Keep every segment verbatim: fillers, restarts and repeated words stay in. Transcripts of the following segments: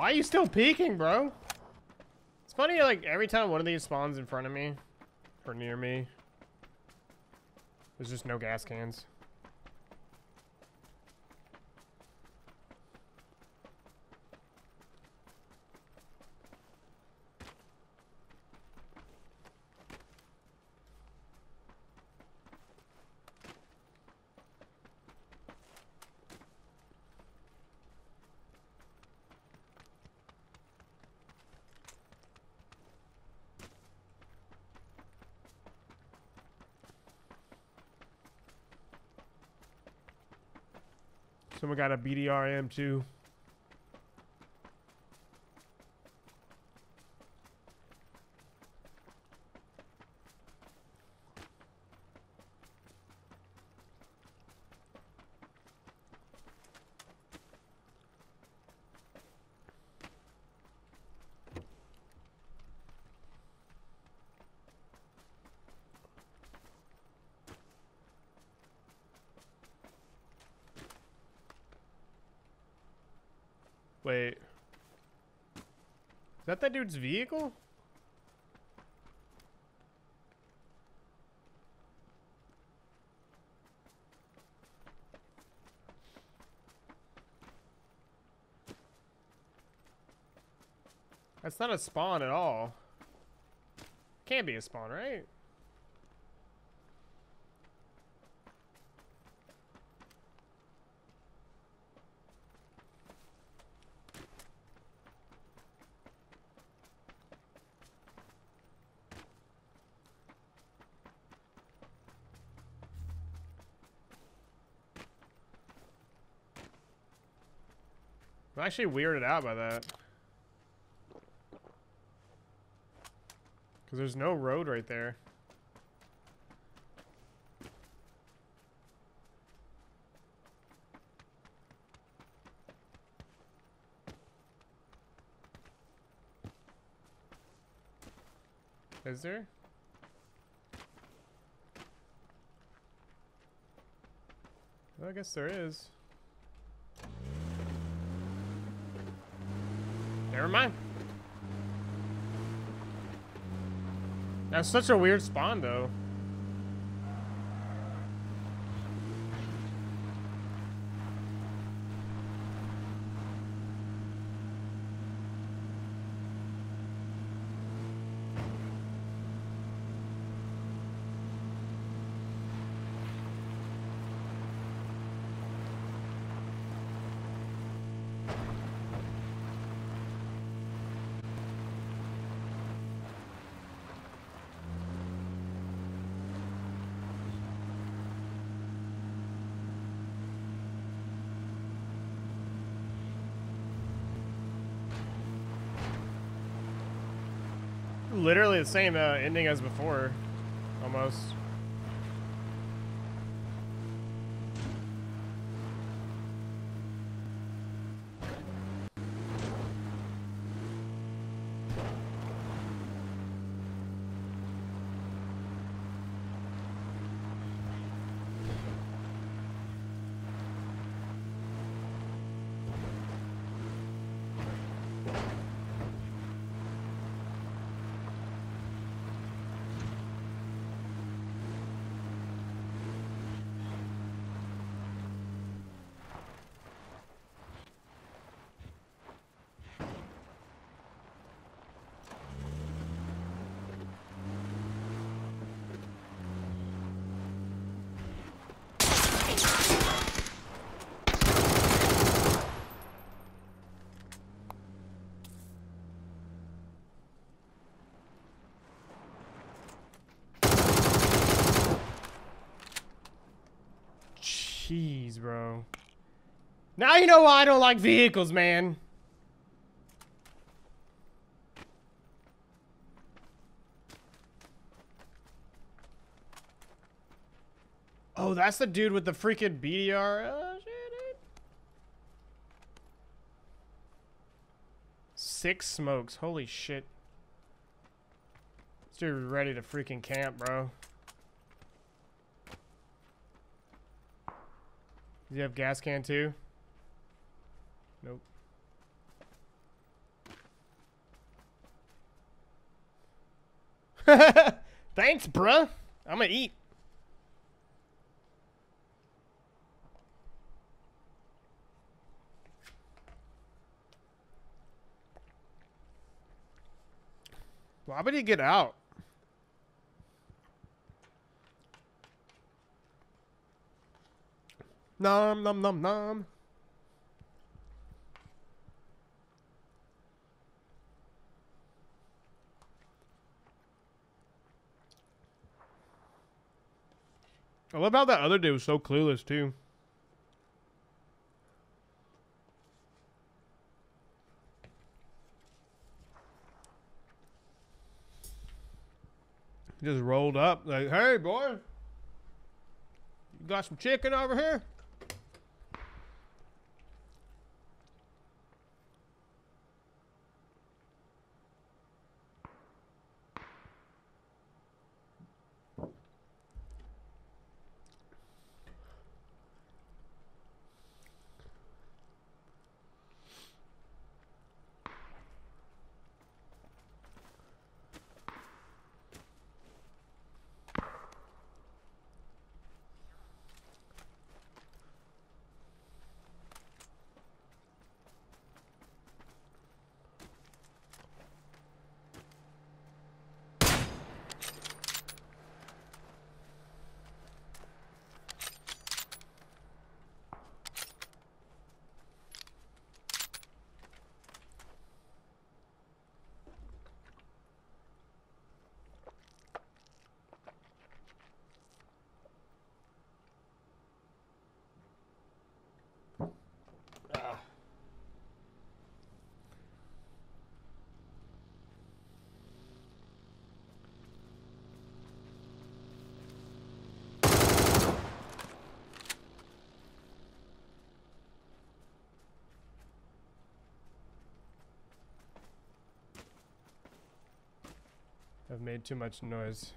Why are you still peeking, bro? It's funny, like, every time one of these spawns in front of me, or near me, there's just no gas cans. Someone got a B D R M too. Wait. Is that that dude's vehicle? That's not a spawn at all. Can't be a spawn, right? I'm actually weirded out by that. Because there's no road right there. Is there? Well, I guess there is. Never mind. That's such a weird spawn, though. Literally the same uh, ending as before, almost. Jeez, bro. Now you know why I don't like vehicles, man. Oh, that's the dude with the freaking B D R. Oh, shit, dude. Six smokes. Holy shit. This dude was ready to freaking camp, bro. Does he have gas can too? Nope. Thanks, bruh. I'm gonna eat. Why would he get out? Nom, nom, nom, nom. I love how that other dude was so clueless, too. He just rolled up, like, hey, boy. You got some chicken over here? I've made too much noise.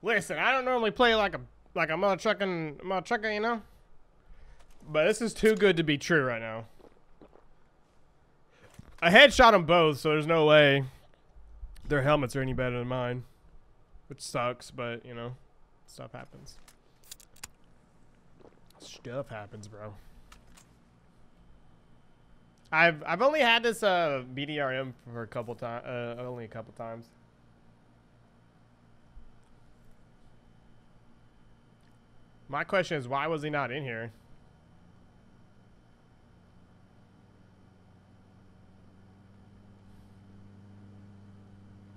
Listen, I don't normally play like a like a mother trucking, mother trucker, you know. But this is too good to be true right now. I headshot them both, so there's no way their helmets are any better than mine, which sucks. But you know. Stuff happens. Stuff happens, bro. I've I've only had this uh B D R M for a couple times, uh, only a couple times. My question is, why was he not in here?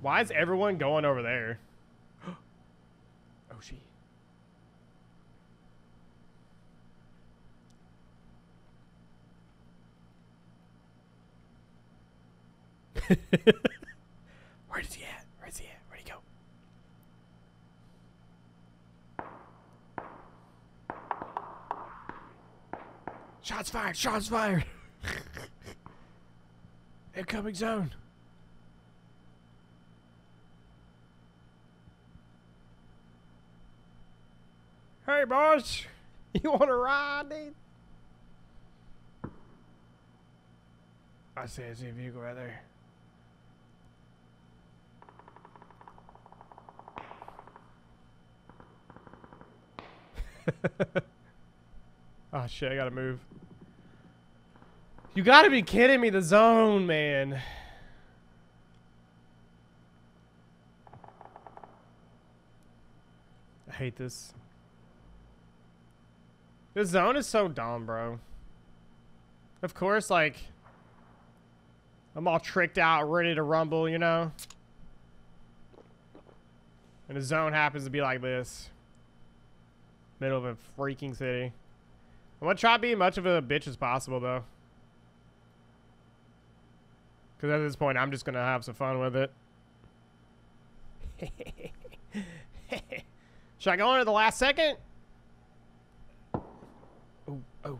Why is everyone going over there? Where is he at? Where is he at? Where'd he go? Shots fired! Shots fired! Incoming zone! Hey, boss! You want to ride, dude? I see, I see a vehicle right there. Oh shit, I gotta move. You gotta be kidding me, the zone, man. I hate this. This zone is so dumb, bro. Of course, like, I'm all tricked out, ready to rumble, you know? And the zone happens to be like this. Middle of a freaking city. I'm gonna try to be as much of a bitch as possible, though. Because at this point, I'm just gonna have some fun with it. Should I go on at the last second? Oh, oh.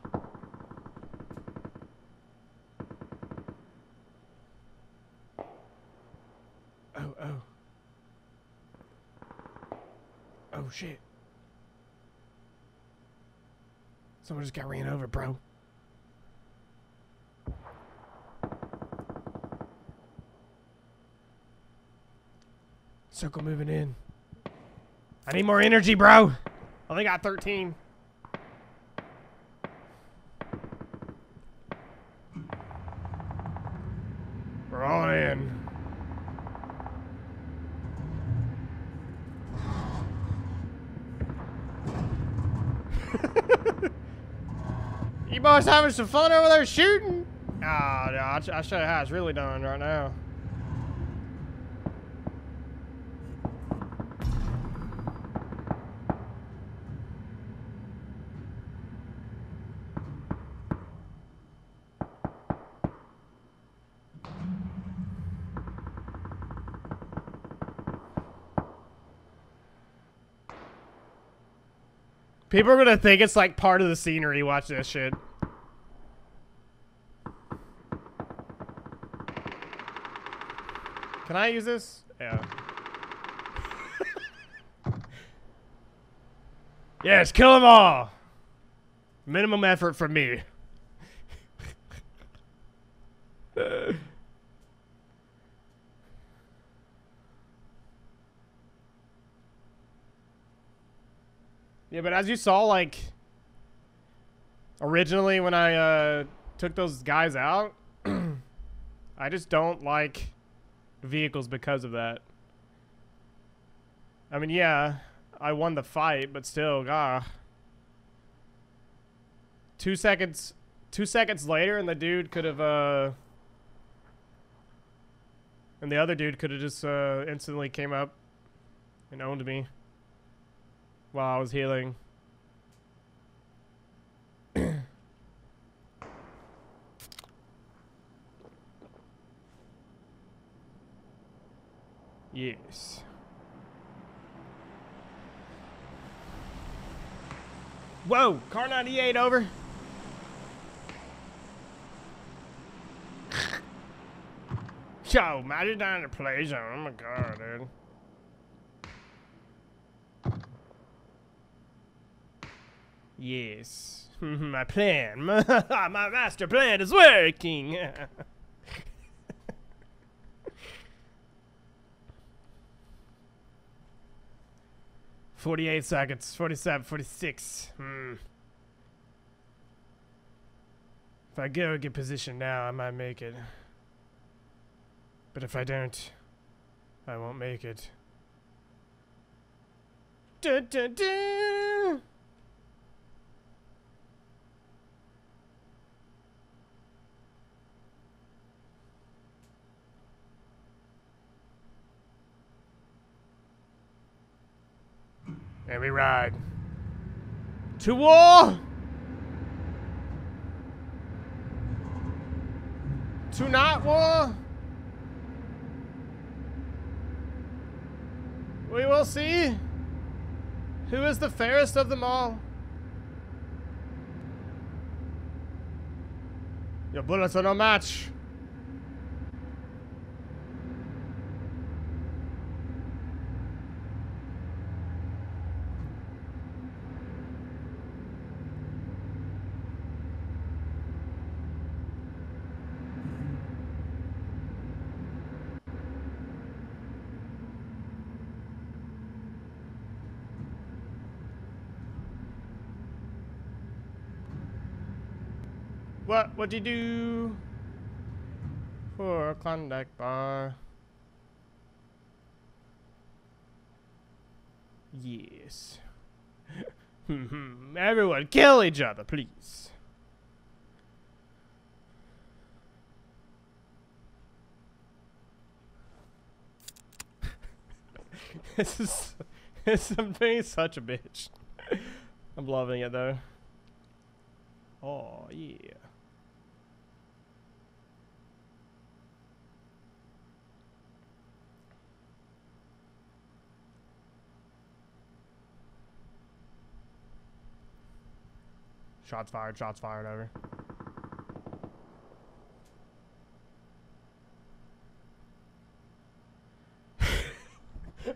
Oh, oh. Oh, shit. Someone just got ran over, bro. Circle moving in. I need more energy, bro. I only got thirteen. We're all in. You boys having some fun over there shooting? Ah, oh, no, I, I show you how it's really done right now. People are gonna think it's like part of the scenery. Watch this shit. Can I use this? Yeah. Yes, kill them all. Minimum effort from me. uh. Yeah, but as you saw, like, originally when I uh, took those guys out, I just don't like vehicles because of that. I mean, yeah, I won the fight, but still, ah. Two seconds, two seconds later, and the dude could have, uh, and the other dude could have just uh, instantly came up and owned me. While I was healing. Yes. Whoa, car ninety-eight over. Yo, Magic down to play zone. Oh my god, dude. Yes, my plan, my, my master plan is working. forty-eight seconds, forty-seven, forty-six. Hmm. If I go get position now, I might make it. But if I don't, I won't make it. Dun, dun, dun. And we ride to war. To not war. We will see who is the fairest of them all. Your bullets are no match. What what do you do for a Klondike bar? Yes. Everyone kill each other, please. This is this is being such a bitch. I'm loving it though. Oh yeah. Shots fired, shots fired, over.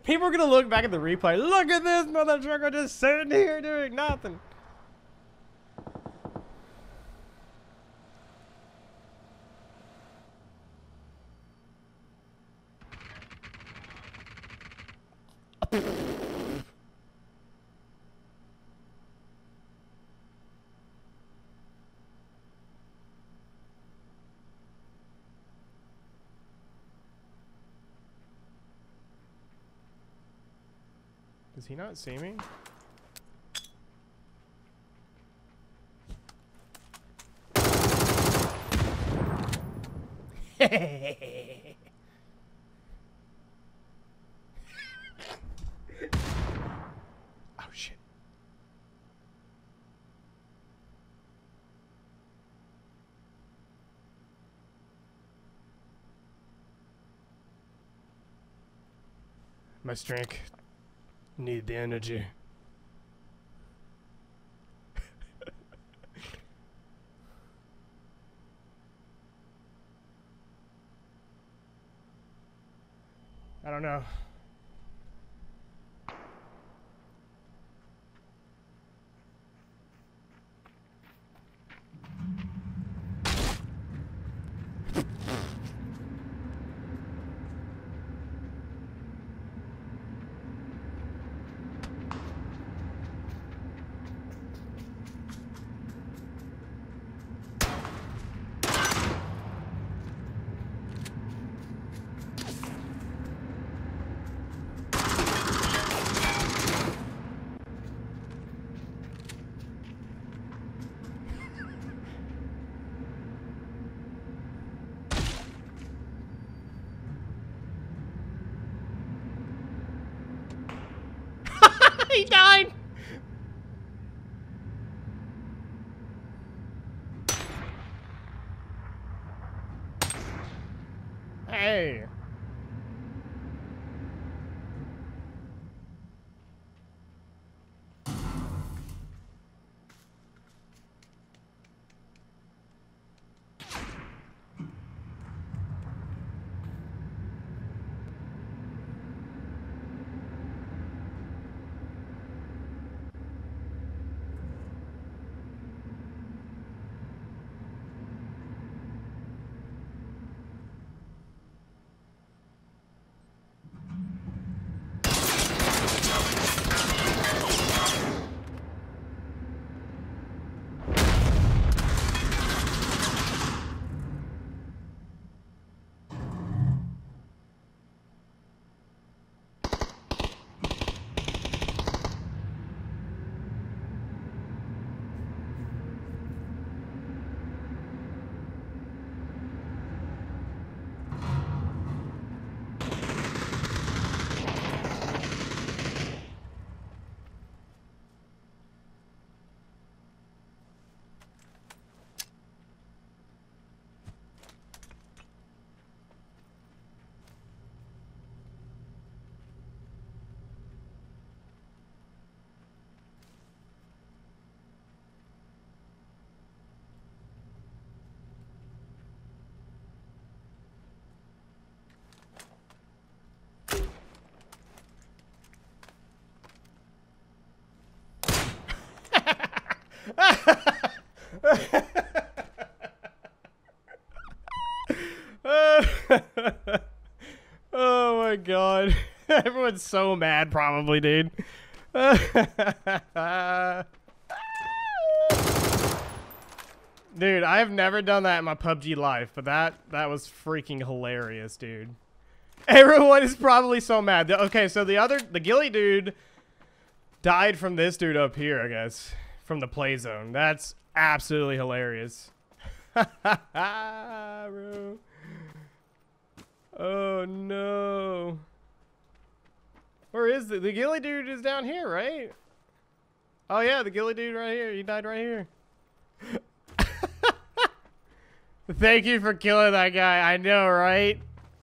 People are gonna look back at the replay. Look at this mother trucker just sitting here doing nothing. he not see me? Oh shit. My strength need the energy. I don't know. He died. Hey. Oh my god. Everyone's so mad probably, dude. Dude, I've never done that in my P U B G life, but that that was freaking hilarious, dude. Everyone is probably so mad. Okay, so the other the Gilly dude died from this dude up here, I guess. From the play zone. That's absolutely hilarious. Bro. Oh no. Where is the the Gilly dude is down here, right? Oh yeah, the Gilly dude right here. He died right here. Thank you for killing that guy. I know, right?